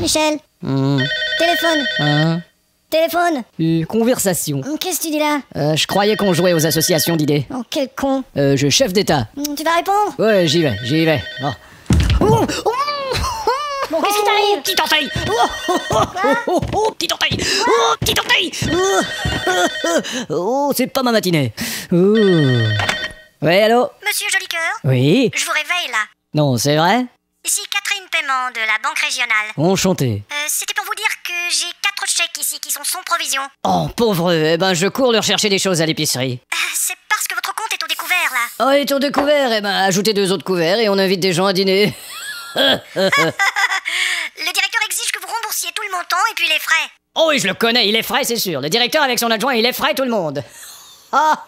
Michel. Téléphone. Téléphone. Conversation. Qu'est-ce que tu dis là? Je croyais qu'on jouait aux associations d'idées. Oh, quel con. Je chef d'État. Tu vas répondre? Ouais, j'y vais. Oh. Bon, qu'est-ce qui t'arrive? Petite entaille. Petite entaille. Petite entaille. Oh, c'est pas ma matinée. Ouais, allô? Monsieur Jolicoeur? Oui? Je vous réveille là. Non, c'est vrai? Ici Catherine Paiement de la Banque Régionale. Enchantée. C'était pour vous dire que j'ai 4 chèques ici qui sont sans provision. Oh, pauvre eux. Eh ben, je cours leur chercher des choses à l'épicerie. C'est parce que votre compte est au découvert, là. Oh, il est au découvert. Eh ben, ajoutez 2 autres couverts et on invite des gens à dîner. Le directeur exige que vous remboursiez tout le montant et puis les frais. Oh oui, je le connais. Il est frais, c'est sûr. Le directeur avec son adjoint, il est frais tout le monde. Ah,